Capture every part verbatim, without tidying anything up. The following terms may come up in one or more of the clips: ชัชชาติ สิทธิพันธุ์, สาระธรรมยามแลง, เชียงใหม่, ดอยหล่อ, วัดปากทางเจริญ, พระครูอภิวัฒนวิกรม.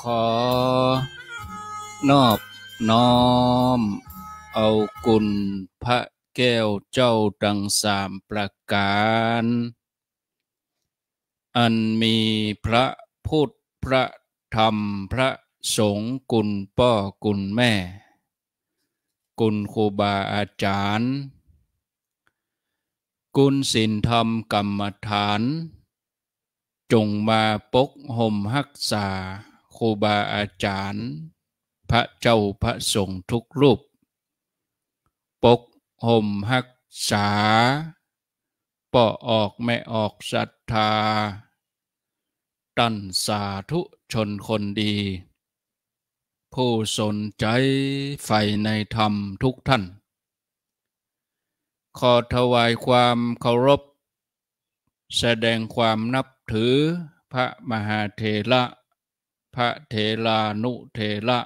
ขอนอบน้อมเอาคุณพระแก้วเจ้าทั้งสามประการอันมีพระพุทธพระธรรมพระสงฆ์คุณพ่อคุณแม่คุณครูบาอาจารย์คุณศีลธรรมกรรมฐานจงมาปกห่มรักษาครูบาอาจารย์พระเจ้าพระสงฆ์ทุกรูปปกห่มรักษาป่อออกไม่ออกศรัทธาท่านสาธุชนคนดีผู้สนใจใฝ่ในธรรมทุกท่านขอถวายความเคารพแสดงความนับถือพระมหาเถระพระเถรานุเถระ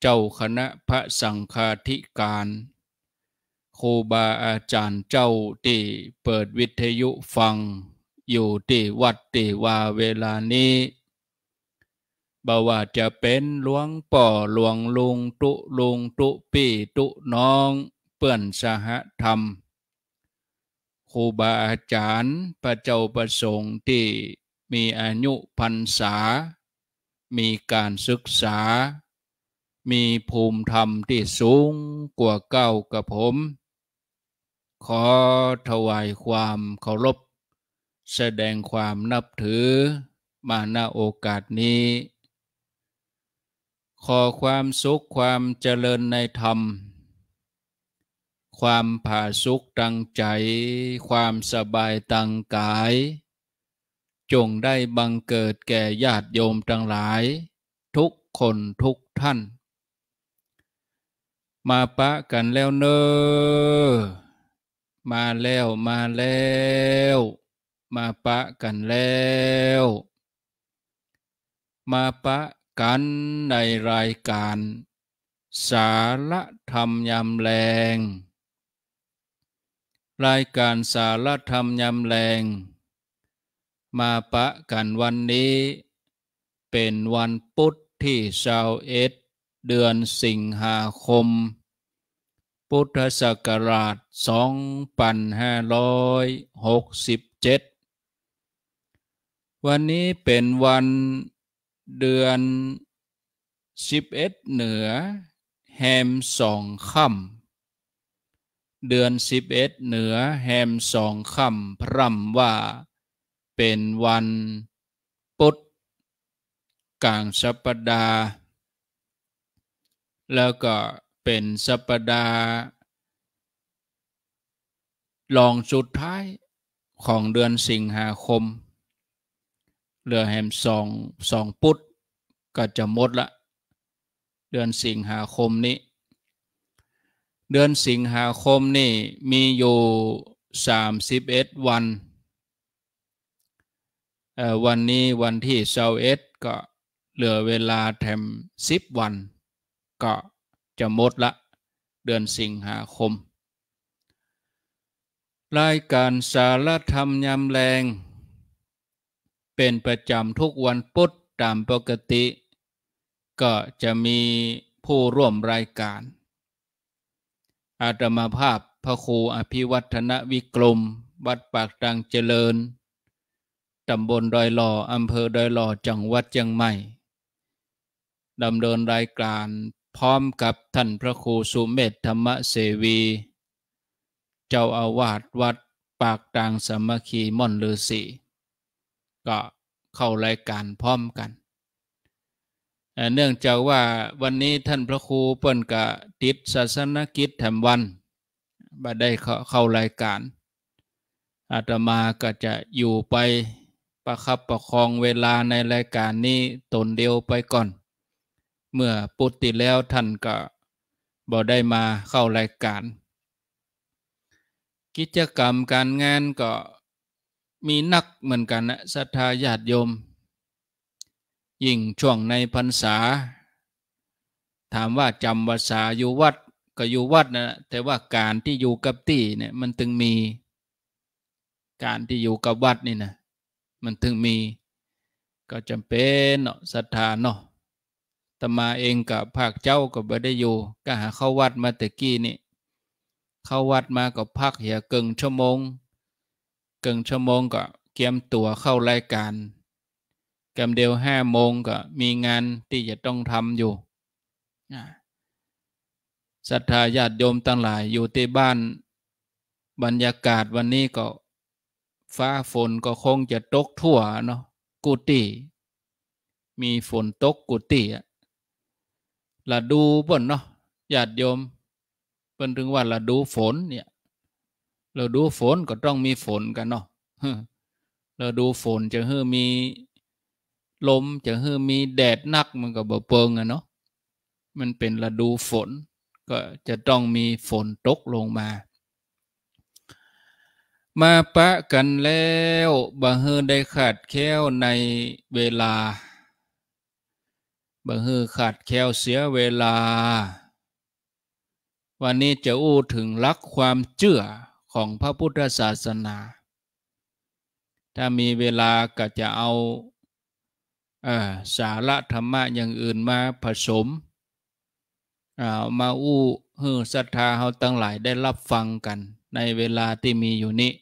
เจ้าคณะพระสังฆาธิการครูบาอาจารย์เจ้าที่เปิดวิทยุฟังอยู่ที่วัดที่ว่าเวลานี้บ่ว่าจะเป็นหลวงป่อหลวงลุงตุลุงตุปี่ตุน้องเพื่อนสหธรรมครูบาอาจารย์พระเจ้าประสงค์ที่มีอายุพรรษามีการศึกษามีภูมิธรรมที่สูงกว่าเก้ากับผมขอถวายความเคารพแสดงความนับถือมาณโอกาสนี้ขอความสุขความเจริญในธรรมความผาสุกตั้งใจความสบายตั้งกายจงได้บังเกิดแก่ญาติโยมทั้งหลายทุกคนทุกท่านมาปะกันแล้วเนอมาแล้วมาแล้วมาปะกันแล้วมาปะกันในรายการสาระธรรมยามแลงรายการสาระธรรมยามแลงมาปะกันวันนี้เป็นวันพุธที่สาวเอ็ดเดือนสิงหาคมพุทธศักราชสองพันห้าร้อยหกสิบเจ็ดวันนี้เป็นวันเดือนสิบเอ็ดเหนือแฮมสองค่ำเดือนสิบเอ็ดเหนือแฮมสองค่ำพร่ำว่าเป็นวันพุธกลางสัปดาห์แล้วก็เป็นสัปดาห์รองสุดท้ายของเดือนสิงหาคมเหลือแฮมสองสองพุธก็จะหมดละเดือนสิงหาคมนี้เดือนสิงหาคมนี่มีอยู่สามสิบเอ็ดวันวันนี้วันที่เสาร์เอ็ดก็เหลือเวลาแถมสิบวันก็จะหมดละเดือนสิงหาคมรายการสารธรรมยามแลงเป็นประจำทุกวันพุธตามปกติก็จะมีผู้ร่วมรายการอาตมาภาพพระครูอภิวัฒนวิกรมวัดปากตังเจริญตำบลดอยหล่ออำเภอดอยหล่อจังหวัดเชียงใหม่ดำเนินรายการพร้อมกับท่านพระครูสุเมธธรรมเสวีเจ้าอาวาสวัดปากตังสามัคคีม่อนฤาษีก็เข้ารายการพร้อมกันเนื่องจากว่าวันนี้ท่านพระครูเปิ้นกะติดศาสนกิจแถมวันบ่ได้เข้ารายการอาตมาก็จะอยู่ไปประคับประคองเวลาในรายการนี้ตนเดียวไปก่อนเมื่อปุตติแล้วท่านก็บ่ได้มาเข้ารายการกิจกรรมการงานก็มีนักเหมือนกันนะศรัทธาญาติโยมยิ่งช่วงในพรรษาถามว่าจำพรรษาอยู่วัดก็อยู่วัดนะแต่ว่าการที่อยู่กับที่เนี่ยมันถึงมีการที่อยู่กับวัดนี่นะมันถึงมี ก็จำเป็นเนาะศรัทธาเนาะตมาเองกับภาคเจ้าก็บ่ได้อยู่ก็หาเข้าวัดมาแต่กี้นี่เข้าวัดมากับพักเหี่ยเกินชั่วโมงเกินชั่วโมงก็เตรียมตัวเข้ารายการกำเดียวห้าโมงก็มีงานที่จะต้องทำอยู่ศรัทธาญาติโยมทั้งหลายอยู่ที่บ้านบรรยากาศวันนี้ก็ฟ้าฝนก็คงจะตกทั่วเนาะกุฏิมีฝนตกกุฏิอะละดูบนเนาะญาติโยมเป็นถึงว่าละดูฝนเนี่ยเราดูฝนก็ต้องมีฝนกันเนาะเราดูฝนจะให้มีลมจะให้มีแดดนักมันก็บ่เปิงอะเนาะมันเป็นฤดูฝนก็จะต้องมีฝนตกลงมามาปะกันแล้วบ่เฮอได้ขาดแคลวในเวลาบ่เฮอขาดแคลวเสียเวลาวันนี้จะอู้ถึงหลักความเชื่อของพระพุทธศาสนาถ้ามีเวลาก็จะเอาสาระธรรมะอย่างอื่นมาผสมมาอู้ฮือศรัทธาเฮาทั้งหลายได้รับฟังกันในเวลาที่มีอยู่นี้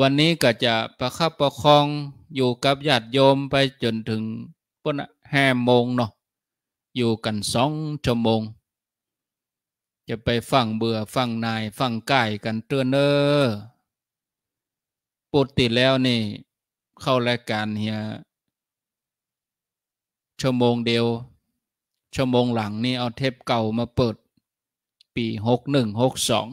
วันนี้ก็จะประคับประคองอยู่กับญาติโยมไปจนถึงปุ่นห้าโมงเนาะอยู่กันสองชั่วโมงจะไปฟังเบื่อฟังนายฟังก่ายกันเตือนเนอปกติแล้วนี่เข้ารายการเฮียชั่วโมงเดียวชั่วโมงหลังนี่เอาเทปเก่ามาเปิดปีหกหนึ่งหกสอง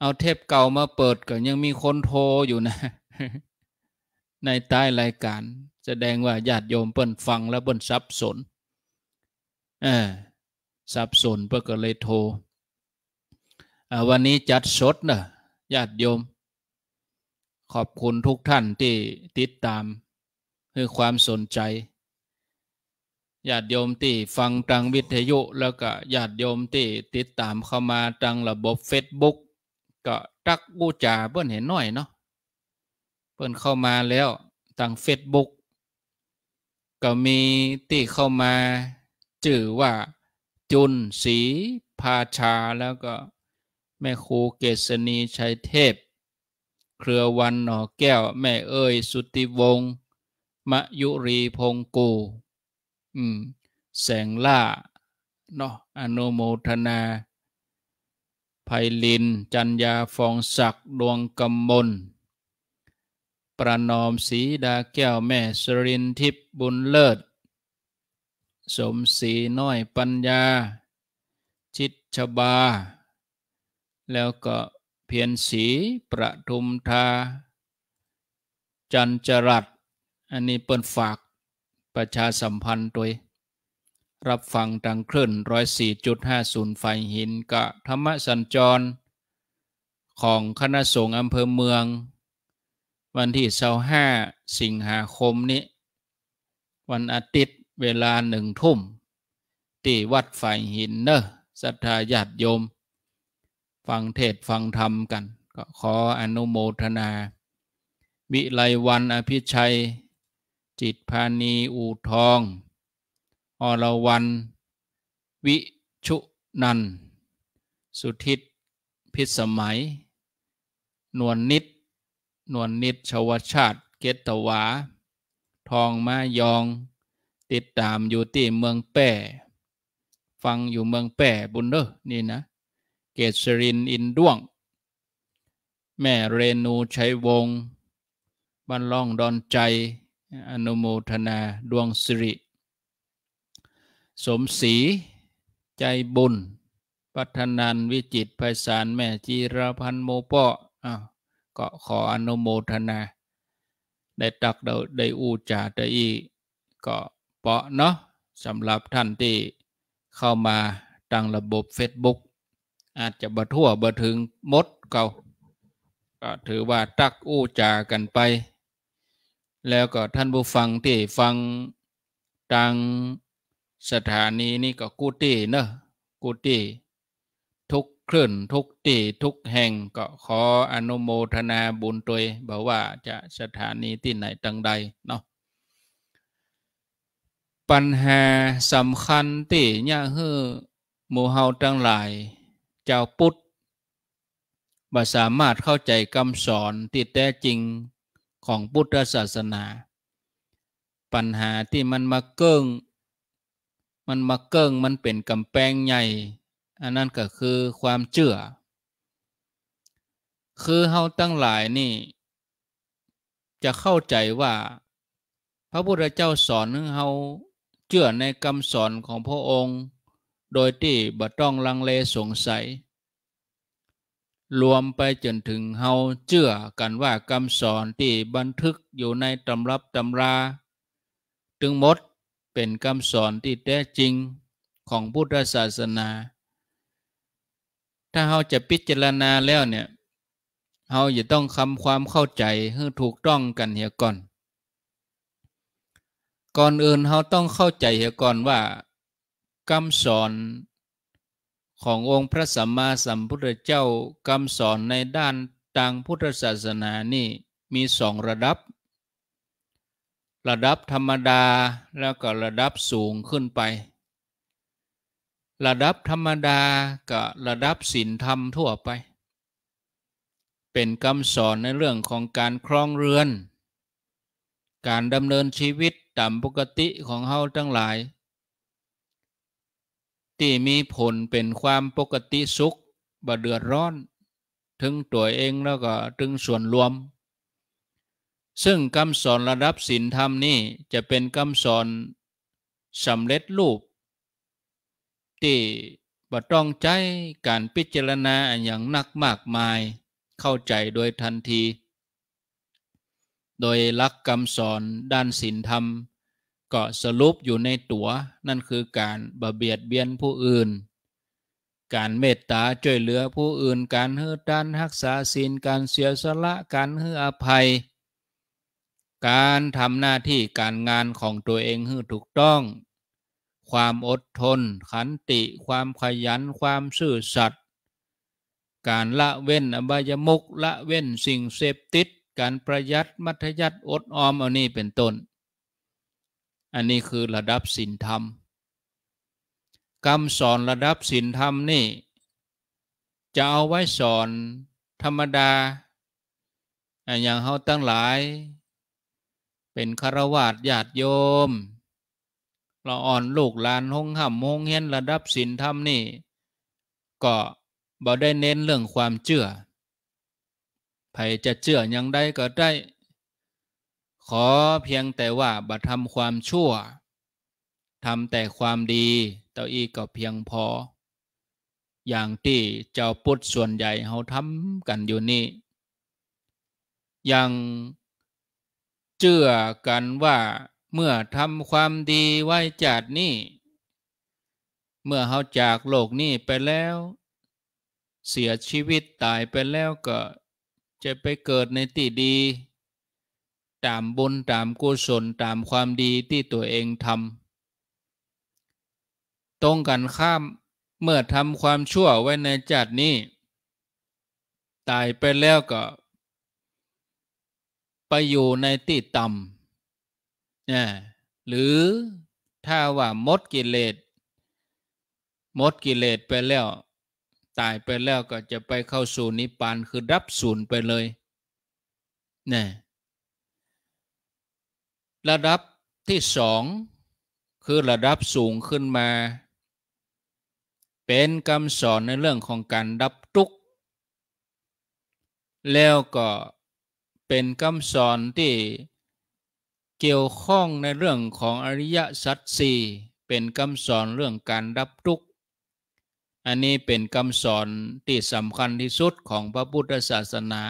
เอาเทปเก่ามาเปิดก็ยังมีคนโทรอยู่นะในใต้รายการแสดงว่าญาติโยมเปิ้นฟังแล้วเปิ้นสับสนเออสับสนเปิ้นก็เลยโทรวันนี้จัดสดนะญาติโยมขอบคุณทุกท่านที่ติดตามให้ความสนใจญาติโยมที่ฟังทางวิทยุแล้วก็ญาติโยมที่ติดตามเข้ามาทางระบบเฟซบุ๊กก็ตักบูชาเพิ่นเห็นหน่อยเนาะเพิ่นเข้ามาแล้วทางเฟซบุ๊กก็มีที่เข้ามาชื่อว่าจุนศรีภาชาแล้วก็แม่ครูเกษณีชัยเทพเครือวันหน่อแก้วแม่เอ้ยสุติวงศ์มะยุรีพงกูอืมแสงล่าเนาะอนุโมทนาไพลินจัญญาฟองศักดิ์ดวงกมลประนอมศรีดาแก้วแม่สรินทิพย์บุญเลิศสมศรีน้อยปัญญาชิดชบาแล้วก็เพียรศรีประทุมธาจันจรัตอันนี้เปิดฝากประชาสัมพันธ์โดยรับฟังดังคลื่น หนึ่งศูนย์สี่จุดห้าศูนย์ ไฟหินกะธรรมสัญจรของคณะสงฆ์อำเภอเมืองวันที่ยี่สิบห้าสิงหาคมนี้วันอาทิตย์เวลาหนึ่งทุ่มที่วัดไฟหินเนอะศรัทธาญาติโยมฟังเทศฟังธรรมกันก็ขออนุโมทนาวิไลวรรณอภิชัยจิตพานีอู่ทองอรวรรณวิชุนันสุทิตพิสมัยนวลนิดนวลนิดชวชาติเกตวาทองมายองติดตามอยู่ที่เมืองแป่ฟังอยู่เมืองแป่บุญเด้อนี่นะเกษรินอินด้วงแม่เรนูชัยวงศ์บ้านล่องดอนใจอนุโมทนาดวงสิริสมศรีใจบุญพัฒนันวิจิตรไพศาลแม่จีรพันธ์โมเปาะอ้าวก็ขออนุโมทนาได้ตักได้อูจาได้อีก็เปาะเนาะสำหรับท่านที่เข้ามาตั้งระบบเฟซบุ๊กอาจจะบ่ทั่วบ่ถึงมดเก่าก็ถือว่าตักอูจากันไปแล้วก็ท่านผู้ฟังที่ฟังทางสถานีนี่ก็กุฏิเนอะกุฏิทุก คลื่นทุกตีทุกแห่งก็ขออนุโมทนาบุญตัวเองบอกว่าจะสถานีที่ไหนตังใดเนาะปัญหาสำคัญที่ย่าฮือหมู่เฮาทั้งหลายเจ้าพุทธบ่สามารถเข้าใจคำสอนที่แท้จริงของพุทธศาสนาปัญหาที่มันมาเกิ้งมันมาเกิ้งมันเป็นกำแพงใหญ่อันนั้นก็คือความเชื่อคือเฮาทั้งหลายนี่จะเข้าใจว่าพระพุทธเจ้าสอนให้เฮาเชื่อในคำสอนของพระองค์โดยที่บ่ต้องลังเลสงสัยรวมไปจนถึงเฮาเชื่อกันว่าคำสอนที่บันทึกอยู่ในตำรับตำราถึงหมดเป็นคำสอนที่แท้จริงของพุทธศาสนาถ้าเฮาจะพิจารณาแล้วเนี่ยเฮาจะต้องคำความเข้าใจให้ถูกต้องกันเสียก่อนก่อนอื่นเฮาต้องเข้าใจเสียก่อนว่าคำสอนขององค์พระสัมมาสัมพุทธเจ้าคำสอนในด้านทางพุทธศาสนานี่มีสองระดับระดับธรรมดาแล้วก็ระดับสูงขึ้นไประดับธรรมดากับระดับศีลธรรมทั่วไปเป็นคำสอนในเรื่องของการครองเรือนการดำเนินชีวิตตามปกติของเฮาทั้งหลายที่มีผลเป็นความปกติสุขบ่เดือดร้อนถึงตัวเองแล้วก็ถึงส่วนรวมซึ่งคำสอนระดับศีลธรรมนี่จะเป็นคำสอนสำเร็จรูปที่บ่ต้องใช้การพิจารณาอย่างหนักมากมายเข้าใจโดยทันทีโดยหลักคำสอนด้านศีลธรรมก็สรุปอยู่ในตัวนั่นคือการบ่เบียดเบียนผู้อื่นการเมตตาช่วยเหลือผู้อื่นการให้ทานรักษาศีลการเสียสละการให้อภัยการทำหน้าที่การงานของตัวเองให้ถูกต้องความอดทนขันติความขยันความซื่อสัตย์การละเว้นอบายมุขละเว้นสิ่งเสพติดการประหยัดมัธยัติอดออมเอานี่เป็นต้นอันนี้คือระดับศีลธรรมคำสอนระดับศีลธรรมนี่จะเอาไว้สอนธรรมดาอย่างเฮาทั้งหลายเป็นฆราวาสญาติโยมเราอ่อนลูกหลานห้องห้ำห้องเฮียนระดับศีลธรรมนี่ก็บ่ได้เน้นเรื่องความเชื่อใครจะเชื่อยังได้ก็ได้ขอเพียงแต่ว่าบ่ทำความชั่วทำแต่ความดีเต่าอีก็เพียงพออย่างที่เจ้าพุทธส่วนใหญ่เขาทำกันอยู่นี่ยังเชื่อกันว่าเมื่อทำความดีไว้ชาตินี้เมื่อเขาจากโลกนี้ไปแล้วเสียชีวิตตายไปแล้วก็จะไปเกิดในที่ดีตามบุญตามกุศลตามความดีที่ตัวเองทำตรงกันข้ามเมื่อทำความชั่วไว้ในชาตินี้ตายไปแล้วก็ไปอยู่ในที่ต่ำหรือถ้าว่าหมดกิเลสหมดกิเลสไปแล้วตายไปแล้วก็จะไปเข้าสู่นิพพานคือดับศูนย์ไปเลยนี่ระดับที่สองคือระดับสูงขึ้นมาเป็นคำสอนในเรื่องของการดับทุกข์แล้วก็เป็นคำสอนที่เกี่ยวข้องในเรื่องของอริยสัจสี่เป็นคำสอนเรื่องการดับทุกข์อันนี้เป็นคำสอนที่สำคัญที่สุดของพระพุทธศาสนา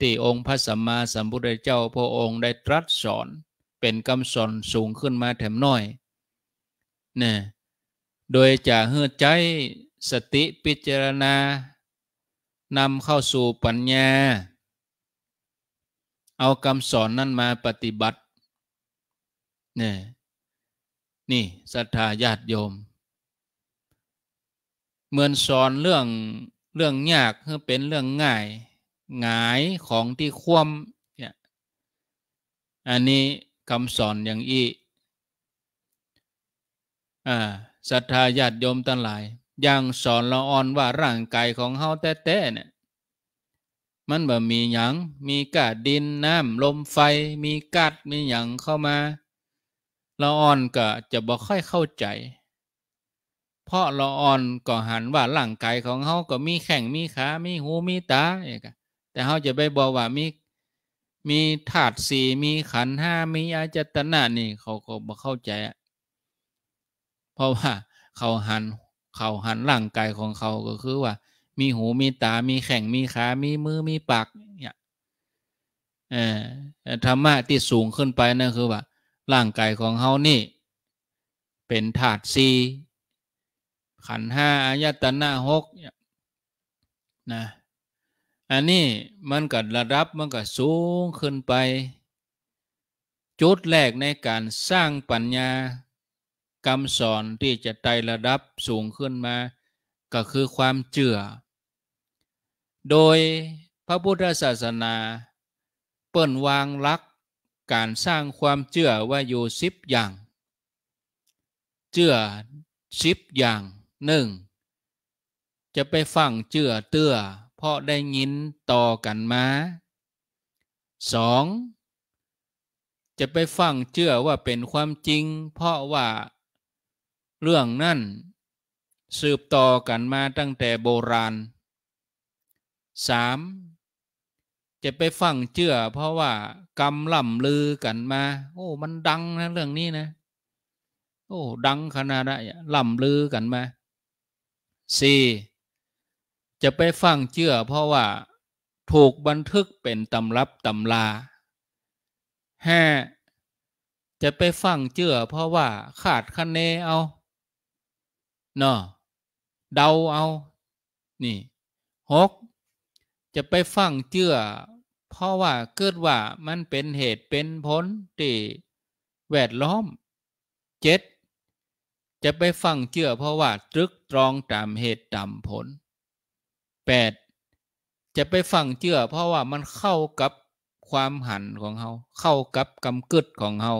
ที่องค์พระสัมมาสัมพุทธเจ้าพระองค์ได้ตรัสสอนเป็นคำสอนสูงขึ้นมาแถมน้อยเนี่ยโดยจะให้ใจสติพิจารณานำเข้าสู่ปัญญาเอาคำสอนนั้นมาปฏิบัตินี่นี่ศรัทธาญาติโยม เหมือนสอนเรื่องเรื่องยากให้เป็นเรื่องง่ายหงายของที่คว่ำเนี่ยอันนี้คำสอนอย่างอีอ่าศรัทธาญาติโยมทั้งหลายยังสอนละอ่อนว่าร่างกายของเฮาแท้ๆเนี่ยมันบ่มีหยังมีกาดดินน้ำลมไฟมีกาดมีหยังเข้ามาละอ่อนก็จะบ่ค่อยเข้าใจเพราะละอ่อนก็หันว่าร่างกายของเฮาก็มีแข้งมีขามีหูมีตาแต่เฮาจะไปบอกว่ามีมีธาตุสี่มีขันธ์ห้ามีอายตนะนี่เขาก็บ่เข้าใจเพราะว่าเขาหันเขาหันร่างกายของเขาก็คือว่ามีหูมีตามีแข้งมีขามีมือมีปากเนี่ยเอ่อธรรมะที่สูงขึ้นไปนั่นคือว่าร่างกายของเฮานี่เป็นธาตุสี่ขันธ์ห้าอายตนะหกเนี่ยนะอันนี้มันก็ระดับมันก็สูงขึ้นไปจุดแรกในการสร้างปัญญาคำสอนที่จะไต่ระดับสูงขึ้นมาก็คือความเชื่อโดยพระพุทธศาสนาเปิ่นวางหลักการสร้างความเชื่อว่าอยู่สิบอย่างเชื่อสิบอย่างหนึ่งจะไปฟังเชื่อเตื้อเพราะได้ยินต่อกันมาสองจะไปฟังเชื่อว่าเป็นความจริงเพราะว่าเรื่องนั้นสืบต่อกันมาตั้งแต่โบราณสามจะไปฟังเชื่อเพราะว่ากำล่ำลือกันมาโอ้มันดังนะเรื่องนี้นะโอ้ดังขนาดนั้นล่ำลือกันมาสี่จะไปฟังเชื่อเพราะว่าถูกบันทึกเป็นตำรับตำลาห้าจะไปฟังเชื่อเพราะว่าขาดคะเนเอาเนาะเดาเอานี่หกจะไปฟังเชื่อเพราะว่าเกิดว่ามันเป็นเหตุเป็นผลที่แวดล้อมเจ็ดจะไปฟังเชื่อเพราะว่าตรึกตรองตามเหตุตามผลแปดจะไปฟังเชื่อเพราะว่ามันเข้ากับความหันของเขาเข้ากับกำกึดของเขา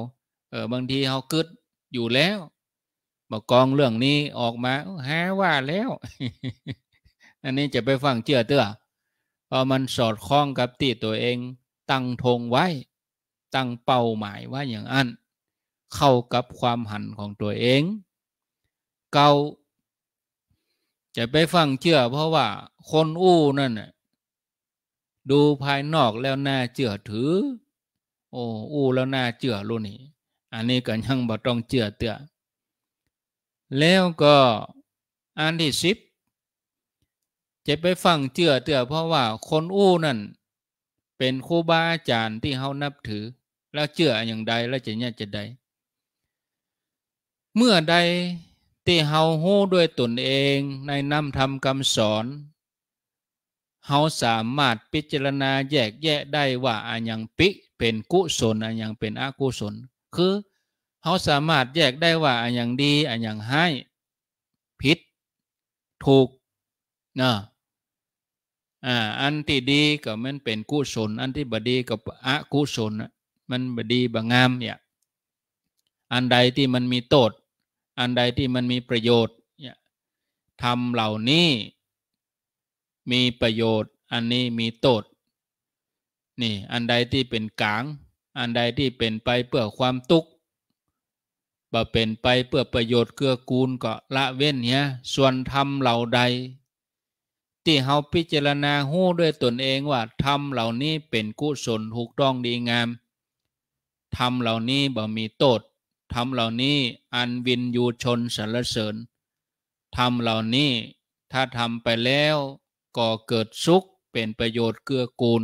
เออบางทีเขากึดอยู่แล้วมากองเรื่องนี้ออกมาหาว่าแล้ว อันนี้จะไปฟังเชื่อเตื้อเพราะมันสอดคล้องกับที่ตัวเองตั้งธงไว้ตั้งเป้าหมายว่าอย่างอันเข้ากับความหันของตัวเองเก่าจะไปฟังเชื่อเพราะว่าคนอู้นั่นน่ะดูภายนอกแล้วน่าเชื่อถือโอ้อู้แล้วน่าเชื่อรู้นี่อันนี้ก็ยังบ่ต้องเชื่อเตื้อแล้วก็อันที่สิบจะไปฟังเชื่อเตื้อเพราะว่าคนอู้นั่นเป็นครูบาอาจารย์ที่เฮานับถือแล้วเชื่ออย่างใดแล้วจะเนี่ยจะใดเมื่อใดที่เฮาฮู้ด้วยตนเองในนำธรรมคำสอนเฮาสามารถพิจารณาแยกแยะได้ว่าอันยังปิเป็นกุศลอันยังเป็นอกุศลคือเฮาสามารถแยกได้ว่าอันยังดีอันยังให้ผิดถูกนะอ่าอันที่ดีก็มันเป็นกุศลอันที่บ่ดีก็อกุศลมันบ่ดีบ่งามเนี่ยอันใดที่มันมีโทษอันใดที่มันมีประโยชน์เนี่ยทำเหล่านี้มีประโยชน์อันนี้มีโทษนี่อันใดที่เป็นกลางอันใดที่เป็นไปเพื่อความทุกข์บ่เป็นไปเพื่อประโยชน์เกื้อกูลก็ละเว้นเนี่ยส่วนทำเหล่าใดที่เฮาพิจารณาฮู้ด้วยตนเองว่าทำเหล่านี้เป็นกุศลถูกต้องดีงามทำเหล่านี้บ่มีโทษทำเหล่านี้อันวินยูชนสรรเสริญทำเหล่านี้ถ้าทำไปแล้วก็เกิดสุขเป็นประโยชน์เกื้อกูล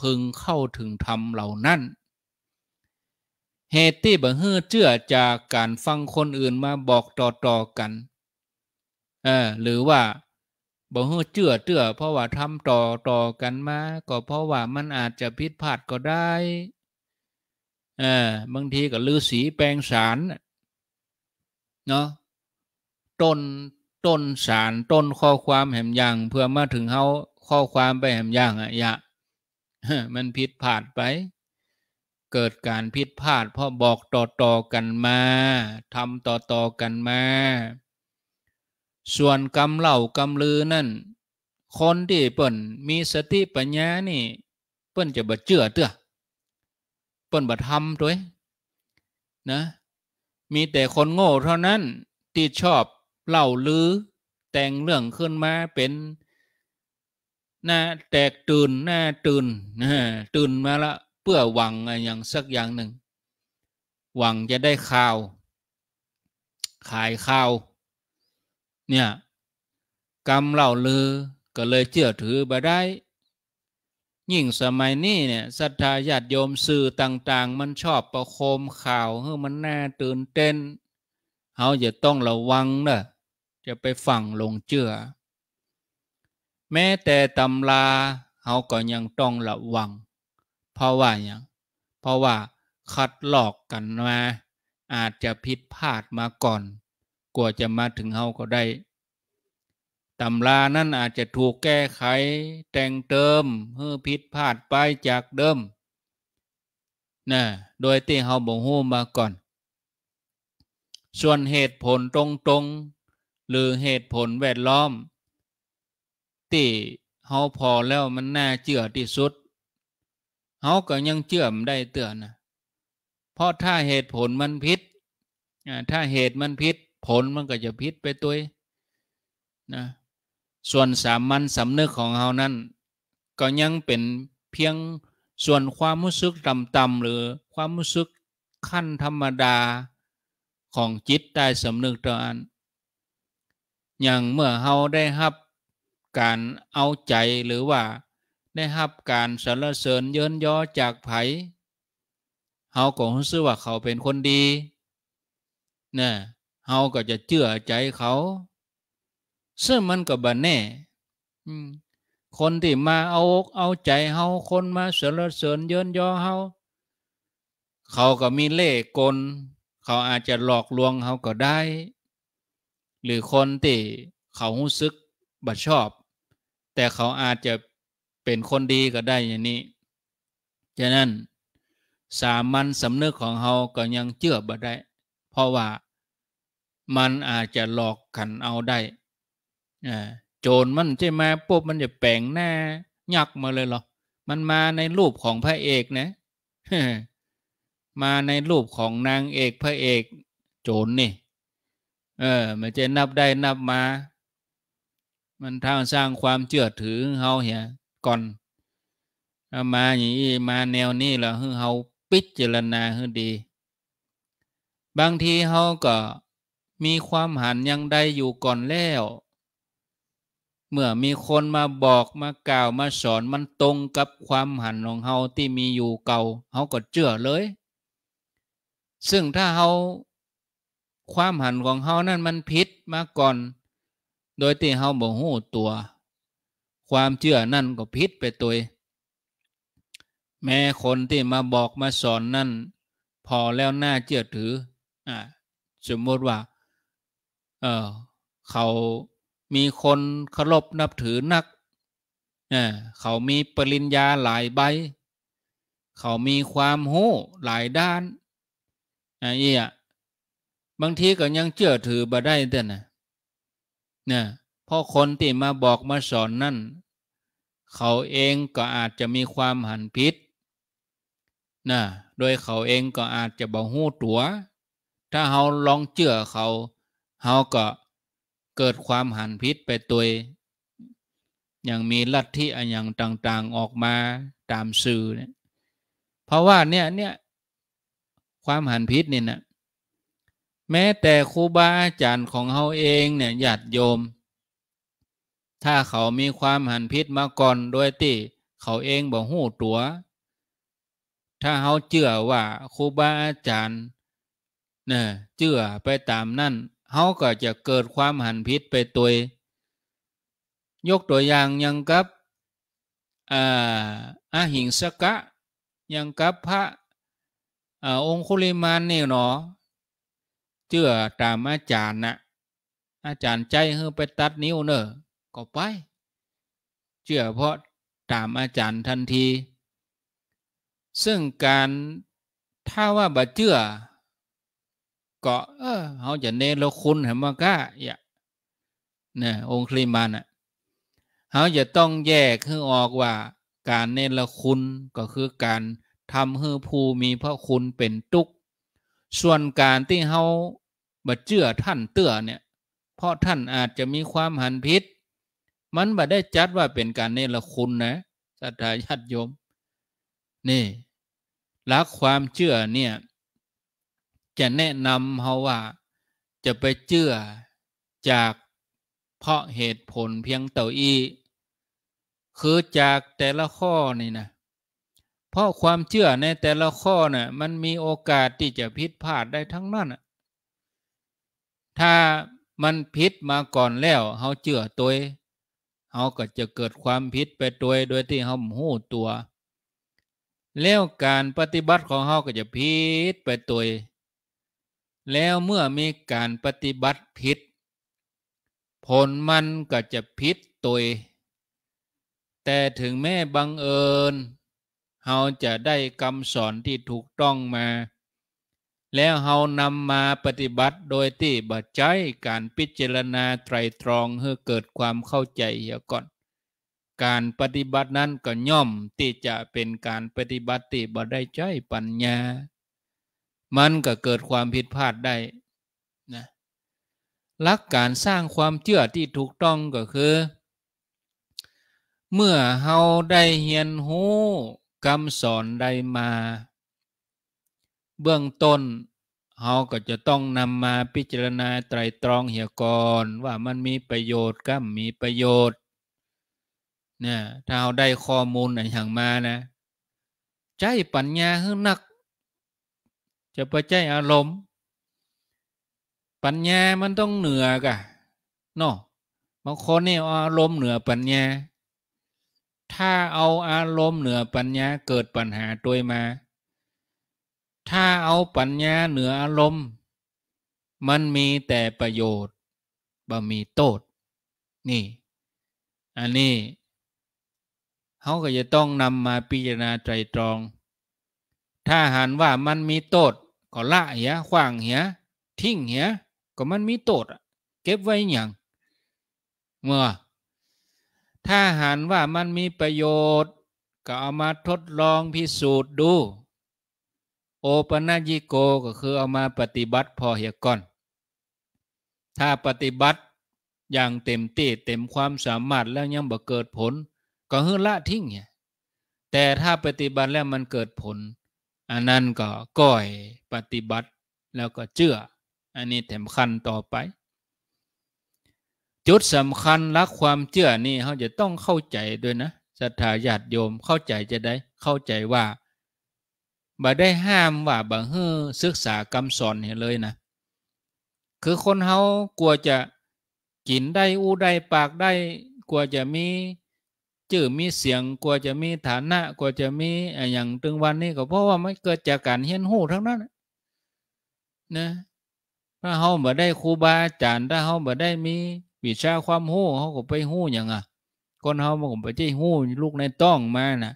พึงเข้าถึงธรรมเหล่านั้นเหตุที่บ่ฮื้อเชื่อจากการฟังคนอื่นมาบอกต่อๆกันเออหรือว่าบ่ฮื้อเชื่อเตื้อเพราะว่าทำต่อๆกันมาก็เพราะว่ามันอาจจะผิดพลาดก็ได้เออบางทีก็ลือสีแปลงสารเนาะต้น ต้นสารต้นข้อความแห่มย่างเพื่อมาถึงเขาข้อความไปแห่มย่างอะยะมันผิดพลาดไปเกิดการผิดพลาดเพราะบอกต่อๆกันมาทำต่อๆกันมาส่วนกำเหล่ากำลือนั่นคนที่เปิ่นมีสติปัญญานี่เปิ่นจะบ่เชื่อเตื้อเปิ่นบ่ทำตัวนะมีแต่คนโง่เท่านั้นที่ชอบเล่าลือแต่งเรื่องขึ้นมาเป็นหน้าแตกตื่นหน้าตื่นตื่นมาละเพื่อหวังอย่างสักอย่างหนึ่งหวังจะได้ข่าวขายข่าวเนี่ยกรรมเล่าลือก็เลยเชื่อถือบ่ได้ยิ่งสมัยนี้เนี่ยศรัทธาญาติโยมสื่อต่างๆมันชอบประโคมข่าวให้มันน่าตื่นเต้นเขาจะต้องระวังนะจะไปฝังลงเชื่อแม้แต่ตำราเขาก็ยังต้องระวังเพราะว่าอย่างเพราะว่าคัดหลอกกันมาอาจจะผิดพลาดมาก่อนกว่าจะมาถึงเขาก็ได้ตำรานั่นอาจจะถูกแก้ไขแต่งเติมเพื่อผิดพลาดไปจากเดิมนะโดยที่เขาบ่ฮู้มาก่อนส่วนเหตุผลตรงๆหรือเหตุผลแวดล้อมที่เขาพอแล้วมันน่าเชื่อที่สุดเขาก็ยังเชื่อมได้เตือนนะเพราะถ้าเหตุผลมันผิดถ้าเหตุมันผิดผลมันก็จะผิดไปตัวนะส่วนสามัญสำนึกของเขานั้นก็ยังเป็นเพียงส่วนความรู้สึกต่ำๆหรือความรู้สึกขั้นธรรมดาของจิตใต้สำนึกตัวอันอย่างเมื่อเขาได้รับการเอาใจหรือว่าได้รับการสรรเสริญเยินยอจากไผเขาก็รู้สึกว่าเขาเป็นคนดีเนี่ยเขาก็จะเชื่อใจเขาซึ่งมันก็บ่แน่คนที่มาเอาอกเอาใจเขาคนมาสรรเสริญเยินยอเขาเขาก็มีเล่ห์กลเขาอาจจะหลอกลวงเขาก็ได้หรือคนที่เขารู้สึกบ่ชอบแต่เขาอาจจะเป็นคนดีก็ได้อย่างนี้ฉะนั้นสามัญสำนึกของเขาก็ยังเชื่อบ่ได้เพราะว่ามันอาจจะหลอกกันเอาได้โจรมันจะมาปุ๊บมันจะแปลงหน้ายักษ์มาเลยหรอมันมาในรูปของพระเอกนะ มาในรูปของนางเอกพระเอกโจรนี่เออมันจะนับได้นับมามันทางสร้างความเชื่อถือเขาเหี้ยก่อนมาอย่างนี้มาแนวนี้แล้วเขาพิจารณาให้ดีบางทีเขาก็มีความหันยังได้อยู่ก่อนแล้วเมื่อมีคนมาบอกมากล่าวมาสอนมันตรงกับความหันของเขาที่มีอยู่เก่าเขาก็เชื่อเลยซึ่งถ้าเขาความหันของเขานั้นมันผิดมาก่อนโดยที่เขาบ่ฮู้ตัวความเชื่อนั่นก็ผิดไปตัวแม้คนที่มาบอกมาสอนนั่นพอแล้วน่าเชื่อถืออ่าสมมติว่าเออเขามีคนเคารพนับถือนักอ่าเขามีปริญญาหลายใบเขามีความรู้หลายด้านอ่าเอี่ยบางทีก็ยังเชื่อถือบ่ได้เด้อนะเนี่ยเพราะคนที่มาบอกมาสอนนั่นเขาเองก็อาจจะมีความหันผิดนะโดยเขาเองก็อาจจะบ่ฮู้ตัวถ้าเขาลองเชื่อเขาเขาก็เกิดความหันผิดไปตัวอย่างมีลัทธิอะไรอย่างต่างๆออกมาตามสื่อเนี่ยเพราะว่าเนี่ยเนี่ยความหันผิดนี่นะแม้แต่ครูบาอาจารย์ของเขาเองเนี่ยญาติโยมถ้าเขามีความหันผิดมาก่อนโดยที่เขาเองบ่ฮู้ตัวถ้าเขาเชื่อว่าครูบาอาจารย์เนี่ยเชื่อไปตามนั่นเขาก็จะเกิดความหันผิดไปตัวยกตัวอย่างยังกับอ่าอหิงสกะยังกับพระอ่าองคุลิมานนี่เนาะเชื่อตามอาจารย์นะ อาจารย์ใจเฮาไปตัดนิ้วเนอะก็ไปเชื่อเพราะตามอาจารย์ทันทีซึ่งการถ้าว่าบ่เชื่อก็เออเขาจะเนรคุณเห็นมากะอย่าเนี่ยองค์คลีมันอ่ะเขาจะต้องแยกให้ออกว่าการเนรคุณก็คือการทำให้ผู้มีพระคุณเป็นทุกข์ส่วนการที่เขาบ่เชื่อท่านเตื้อเนี่ยเพราะท่านอาจจะมีความหันพิษมันบ่ได้จัดว่าเป็นการเนรคุณนะศรัทธาญาติโยมนี่หลักความเชื่อเนี่ยจะแนะนำเขาว่าจะไปเชื่อจากเพราะเหตุผลเพียงเต่าอี้คือจากแต่ละข้อนี่นะเพราะความเชื่อในแต่ละข้อน่ะมันมีโอกาสที่จะผิดพลาดได้ทั้งนั้นถ้ามันผิดมาก่อนแล้วเขาเชื่อตัวเขาก็จะเกิดความผิดไปตัวโดยที่เขาหูตัวแล้วการปฏิบัติของเขาก็จะผิดไปตัวแล้วเมื่อมีการปฏิบัติผิดผลมันก็จะผิดตัวแต่ถึงแม้บังเอิญเขาจะได้คำสอนที่ถูกต้องมาแล้วเขานำมาปฏิบัติโดยที่บ่ใช้การพิจารณาไตร่ตรองให้เกิดความเข้าใจเสียก่อนการปฏิบัตินั้นก็ย่อมที่จะเป็นการปฏิบัติที่บ่ได้ใช้ปัญญามันก็เกิดความผิดพลาดได้นะหลักการสร้างความเชื่อที่ถูกต้องก็คือเมื่อเฮาได้เรียนรู้คำสอนใดมาเบื้องต้นเฮาก็จะต้องนำมาพิจารณาไตร่ตรองเสียก่อนว่ามันมีประโยชน์ก็มีประโยชน์เนี่ยถ้าเราได้ข้อมูลอย่างมานะใจปัญญาให้หนักจะไปใจอารมณ์ปัญญามันต้องเหนือกะเนาะบางคนเนี่ยอารมณ์เหนือปัญญาถ้าเอาอารมณ์เหนือปัญญาเกิดปัญหาตัวมาถ้าเอาปัญญาเหนืออารมณ์มันมีแต่ประโยชน์บ่มีโทษนี่อันนี้เขาก็จะต้องนำมาพิจารณาไตรตรองถ้าหันว่ามันมีโทษก็ละเหี้ยขว้างเหี้ยทิ้งเหี้ยก็มันมีโทษเก็บไว้อย่างเมื่อถ้าหันว่ามันมีประโยชน์ก็เอามาทดลองพิสูจน์ดูโอปนัญญิโกก็คือเอามาปฏิบัติพอเหี้ยก่อนถ้าปฏิบัติอย่างเต็มที่เต็มความสามารถแล้วยังบ่เกิดผลก็ให้ละทิ้งเนี่ยแต่ถ้าปฏิบัติแล้วมันเกิดผลอันนั้นก็ก่อยปฏิบัติแล้วก็เชื่ออันนี้สำคัญต่อไปจุดสำคัญหลักความเชื่อนี่เขาจะต้องเข้าใจด้วยนะศรัทธาญาติโยมเข้าใจจะได้เข้าใจว่าบ่ได้ห้ามว่าบ่ให้ศึกษาคำสอนเลยนะคือคนเขากลัวจะกินได้อู้ได้ปากได้กลัวจะมีชื่อมีเสียงกลัวจะมีฐานะกลัวจะมีอย่างตึงวันนี้ก็เพราะว่ามันเกิดจากการเรียนรู้ทั้งนั้นนะถ้าเขาบ่ได้ครูบาอาจารย์ถ้าเขาบ่ได้มีวิชาความรู้เขาก็ไปรู้อย่างอ่ะคนเขามันก็ไปจี้รู้ลูกในต้องมานะ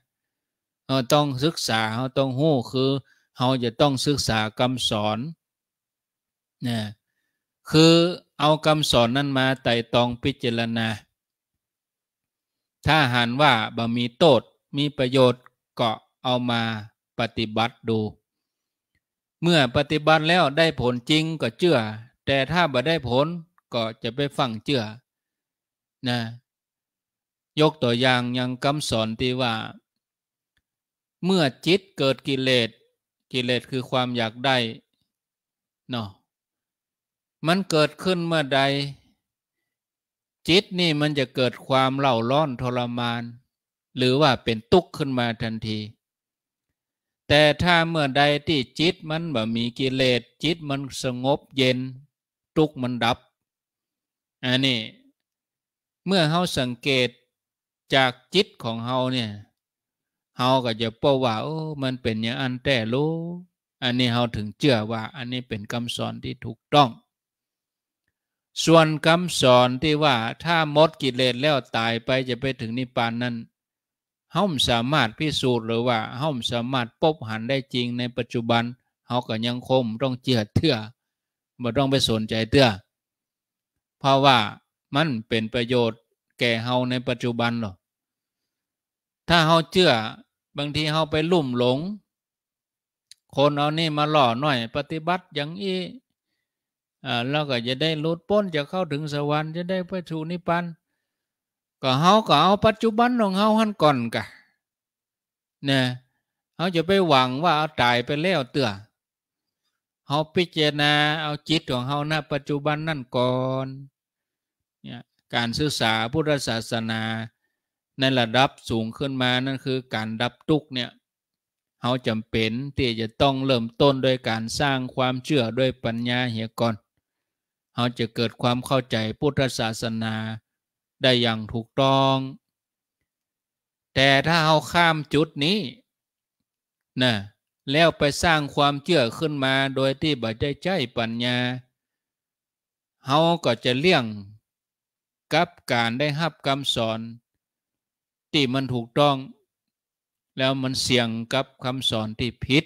เขาต้องศึกษาเขาต้องรู้คือเขาจะต้องศึกษาคำสอนนะคือเอาคำสอนนั้นมาไต่ตองพิจารณาถ้าหันว่าบ่มีโทษมีประโยชน์ก็เอามาปฏิบัติดูเมื่อปฏิบัติแล้วได้ผลจริงก็เชื่อแต่ถ้าบ่ได้ผลก็จะไปฟังเชื่อนะยกตัวอย่างอย่างคำสอนที่ว่าเมื่อจิตเกิดกิเลสกิเลสคือความอยากได้เนาะมันเกิดขึ้นเมื่อใดจิตนี่มันจะเกิดความเล่าร้อนทรมานหรือว่าเป็นทุกข์ขึ้นมาทันทีแต่ถ้าเมื่อใดที่จิตมันบ่มีกิเลสจิตมันสงบเย็นทุกข์มันดับอันนี้เมื่อเฮาสังเกตจากจิตของเฮาเนี่ยเฮาก็จะพบว่าโอ้มันเป็นอย่างอันแต่รู้อันนี้เฮาถึงเชื่อว่าอันนี้เป็นคำสอนที่ถูกต้อง ส่วนคำสอนที่ว่าถ้าหมดกิเลสแล้วตายไปจะไปถึงนิพพานนั้นเฮาสามารถพิสูจน์หรือว่าเฮาสามารถพบหันได้จริงในปัจจุบันเฮาก็ยังคงต้องเจือเทื่อบ่ต้องไปสนใจเทื่อเพราะว่ามันเป็นประโยชน์แก่เฮาในปัจจุบันหรอถ้าเฮาเชื่อบางทีเฮาไปลุ่มหลงคนเอานี่มาหล่อหน่อยปฏิบัติอย่างนี้อ่าแล้วก็จะได้หลุดพ้นจะเข้าถึงสวรรค์จะได้ไปถูนิพพานก็เฮาก็เอาปัจจุบันของเฮาหันก่อนกะเนี่ยเฮาจะไปหวังว่าเอาตายไปแล้วเตื้อเฮาพิจารณาเอาจิตของเฮาณปัจจุบันนั่นก่อนเนี่ยการศึกษาพุทธศาสนาในระดับสูงขึ้นมานั่นคือการดับทุกข์เนี่ยเฮาจำเป็นที่จะต้องเริ่มต้นโดยการสร้างความเชื่อด้วยปัญญาเหียก่อนเฮาจะเกิดความเข้าใจพุทธศาสนาได้อย่างถูกต้องแต่ถ้าเฮาข้ามจุดนี้นะแล้วไปสร้างความเชื่อขึ้นมาโดยที่บ่ได้ใช้ปัญญาเฮาก็จะเลี่ยงกับการได้รับคำสอนที่มันถูกต้องแล้วมันเสี่ยงกับคำสอนที่ผิด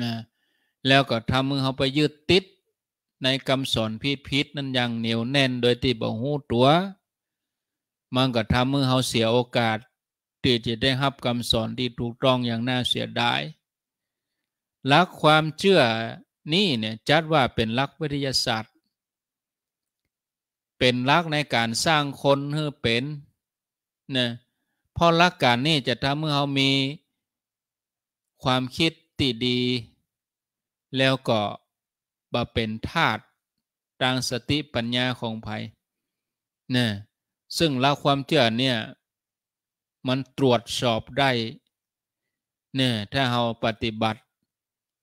นะแล้วก็ทำให้เขาไปยึดติดในคำสอนผิดๆนั้นอย่างเหนียวแน่นโดยที่บ่ฮู้ตัวมันก็ทำให้เขาเสียโอกาสที่จะได้รับคำสอนที่ถูกต้องอย่างน่าเสียดายหลักความเชื่อนี่เนี่ยจัดว่าเป็นหลักวิทยาศาสตร์เป็นหลักในการสร้างคนให้เป็นนะเพราะหลักการนี้จะทำให้เขามีความคิดที่ดีแล้วก็บ่เป็นทาสทางสติปัญญาของไผนะซึ่งหลักความเชื่อเนี่ยมันตรวจสอบได้เนี่ยถ้าเราปฏิบัติ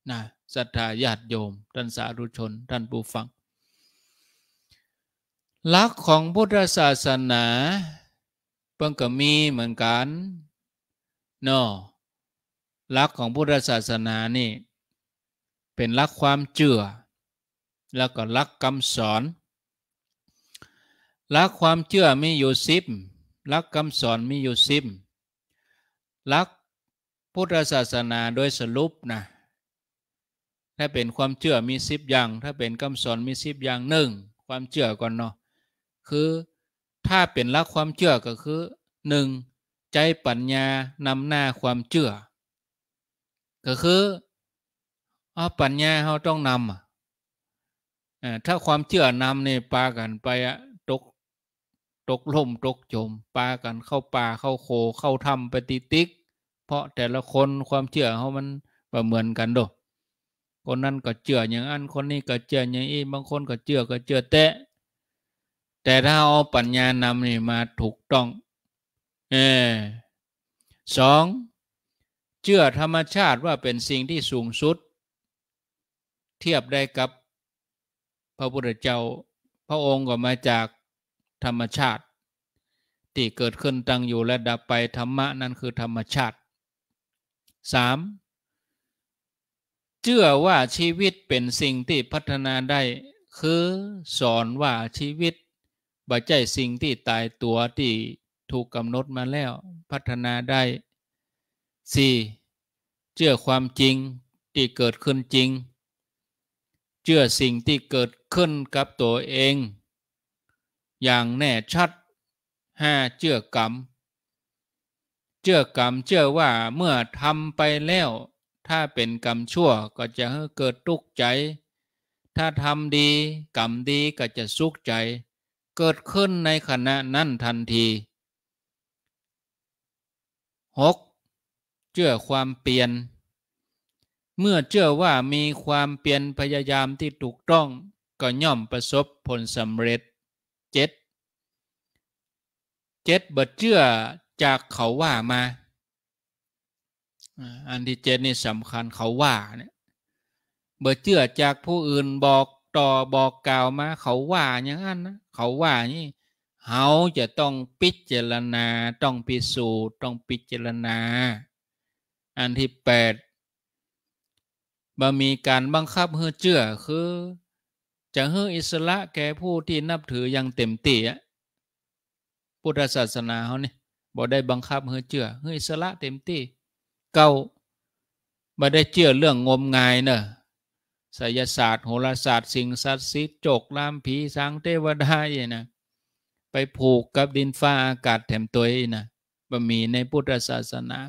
นะศรัทธาญาติโยมท่านสาธุชนท่านผู้ฟังหลักของพุทธศาสนาเพิ่งก็มีเหมือนกันเนาะหลักของพุทธศาสนานี่เป็นหลักความเชื่อแล้วก็หลักคำสอนหลักความเชื่อมีอยู่สิบหลักคำสอนมีอยู่สิบหลักพุทธศาสนาโดยสรุปนะถ้าเป็นความเชื่อมีสิบอย่างถ้าเป็นคำสอนมีสิบอย่างหนึ่งความเชื่อก่อนเนาะคือถ้าเป็นหลักความเชื่อก็คือหนึ่งใจปัญญานำหน้าความเชื่อก็คือเอาปัญญาเราต้องนำถ้าความเชื่อนำเนี่ยปากันไปตกตกล่มตกจมปากันเข้าป่าเข้าโคเข้าถ้ำไปติติ๊กเพราะแต่ละคนความเชื่อเขามันประเมินกันโดคนนั้นก็เชื่ออย่างอันคนนี้ก็เชื่ออย่างอีบางคนก็เชื่อก็เชื่อแตะแต่ถ้าเอาปัญญานำนี่มาถูกต้องเออสองเชื่อธรรมชาติว่าเป็นสิ่งที่สูงสุดเทียบได้กับพระพุทธเจ้าพระองค์ก็มาจากธรรมชาติที่เกิดขึ้นตั้งอยู่และดับไปธรรมะนั้นคือธรรมชาติสามเชื่อว่าชีวิตเป็นสิ่งที่พัฒนาได้คือสอนว่าชีวิตบ่ใช่สิ่งที่ตายตัวที่ถูกกำหนดมาแล้วพัฒนาได้สี่เชื่อความจริงที่เกิดขึ้นจริงเชื่อสิ่งที่เกิดขึ้นกับตัวเองอย่างแน่ชัดห้าเชื่อกรรมเชื่อกรรมเชื่อว่าเมื่อทำไปแล้วถ้าเป็นกรรมชั่วก็จะให้เกิดทุกข์ใจถ้าทำดีกรรมดีก็จะสุขใจเกิดขึ้นในขณะนั้นทันทีหกเชื่อความเปลี่ยนเมื่อเชื่อว่ามีความเปลี่ยนพยายามที่ถูกต้องก็ย่อมประสบผลสำเร็จเจ็ดเจ็ดบ่เชื่อจากเขาว่ามาอันที่เจ็ดนี่สำคัญเขาว่าเนี่ยบ่เชื่อจากผู้อื่นบอกต่อบอกกล่าวมาเขาว่าอย่างนั้นนะเขาว่านี่เฮาจะต้องพิจารณาต้องพิสูจน์ต้องพิจารณาอันที่แปดบ่มีการบังคับให้เชื่อคือ จะให้อิสระแก่ผู้ที่นับถืออย่างเต็มที่พุทธศาสนาเขาเนี่ยบ่ได้บังคับให้เชื่อให้อิสระเต็มที่เก้าบ่ได้เชื่อเรื่องงมงายเนอะไสยศาสตร์โหราศาสตร์สิ่งศักดิ์สิทธิ์โจกลามผีสางเทวดาเนี่ยนะไปผูกกับดินฟ้าอากาศแถมตัวนะบ่มีในพุทธศาสนา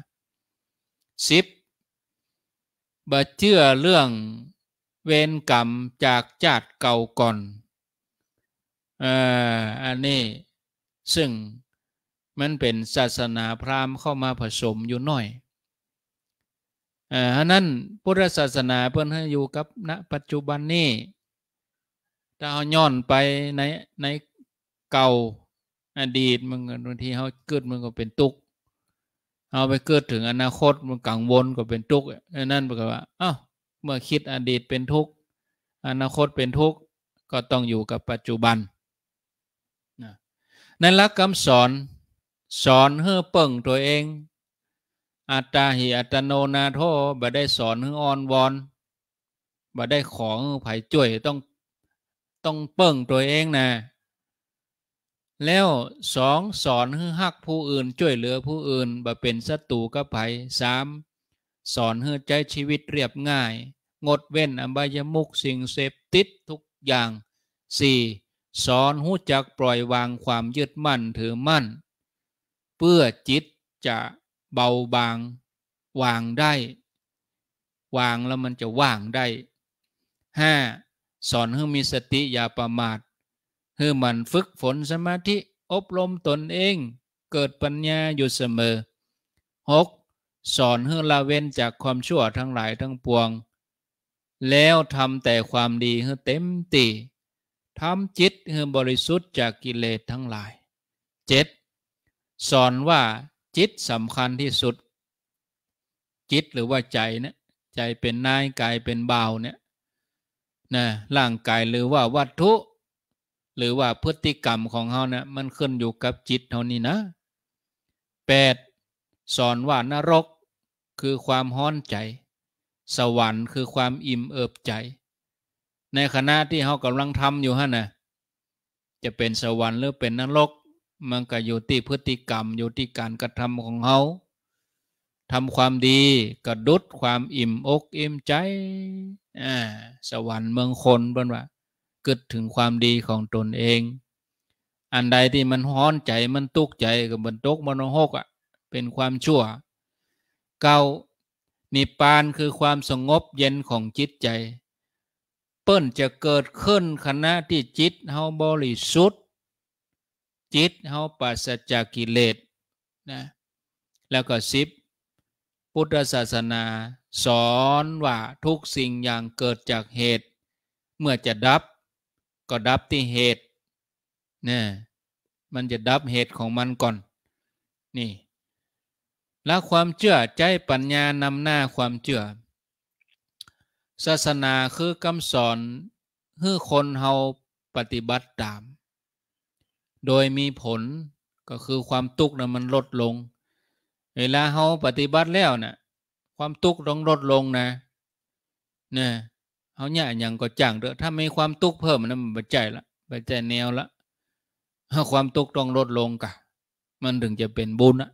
สิบบ่เชื่อเรื่องเวรกรรมจากชาติเก่าก่อนเอ่ออันนี้ซึ่งมันเป็นศาสนาพราหมณ์เข้ามาผสมอยู่หน่อยเอ่อฉะนั้นพุทธศาสนาเพิ่นให้อยู่กับณปัจจุบันนี้ถ้าเฮาย้อนไปในในเก่าอดีตมันบางทีเฮาเกิดมันก็เป็นทุกข์เอาไปเกิดถึงอนาคตมันกังวลก็เป็นทุกข์นั่นแปลว่าอ้าวเมื่อคิดอดีตเป็นทุกข์อนาคตเป็นทุกข์ก็ต้องอยู่กับปัจจุบันนะในหลักคำสอนสอนให้เปิ่งตัวเองอัตตาหิอัตโนนาโถบ่ได้สอนให้อ้อนวอนบ่ได้ขอให้ไผช่วยต้องต้องเปิ่งตัวเองนะแล้วสองสอนให้ฮักผู้อื่นช่วยเหลือผู้อื่นบ่เป็นศัตรูกับไผสามสอนให้ใช้ชีวิตเรียบง่ายงดเว้นอบายมุขสิ่งเสพติดทุกอย่างสี่สอนรู้จักปล่อยวางความยึดมั่นถือมั่นเพื่อจิตจะเบาบางวางได้วางแล้วมันจะว่างได้ห้าสอนให้มีสติอย่าประมาทให้มันฝึกฝนสมาธิอบรมตนเองเกิดปัญญาอยู่เสมอหกสอนให้ละเว้นจากความชั่วทั้งหลายทั้งปวงแล้วทำแต่ความดีให้เต็มตีทำจิตให้บริสุทธิ์จากกิเลสทั้งหลายเจ็ดสอนว่าจิตสำคัญที่สุดจิตหรือว่าใจเนี่ยใจเป็นนายกายเป็นบ่าวเนี่ยนะร่างกายหรือว่าวัตถุหรือว่าพฤติกรรมของเขาเนี่ยมันขึ้นอยู่กับจิตเท่านี้นะแปดสอนว่านรกคือความฮ้อนใจสวรรค์คือความอิ่มเอิบใจในขณะที่เขากำลังทำอยู่ฮะนะจะเป็นสวรรค์หรือเป็นนรกมันก็อยู่ที่พฤติกรรมอยู่ที่การกระทำของเขาทำความดีกระดุดความอิ่มอกอิ่มใจอ่าสวรรค์เมืองคนบ้านว่าเกิดถึงความดีของตนเองอันใดที่มันฮ้อนใจมันตุกใจก็เหมือนตกมโนหกอ่ะเป็นความชั่วเก้านิพพานคือความสงบเย็นของจิตใจเปิ้นจะเกิดขึ้นขณะที่จิตเฮาบริสุทธิ์จิตเฮาปราศจากกิเลสนะแล้วก็สิบพุทธศาสนาสอนว่าทุกสิ่งอย่างเกิดจากเหตุเมื่อจะดับก็ดับที่เหตุนะมันจะดับเหตุของมันก่อนนี่และความเชื่อใจปัญญานำหน้าความเชื่อศาสนาคือคำสอนให้คนเฮาปฏิบัติตามโดยมีผลก็คือความทุกข์นะมันลดลงเวลาเฮาปฏิบัติแล้วนะความทุกข์ต้องลดลงนะเนี่ยเฮาเนี่ยยังก็จังเด้อถ้ามีความทุกข์เพิ่มนะมันบ่ใจละบ่ใจแนวละถ้าความทุกข์ต้องลดลงกะมันถึงจะเป็นบุญนะ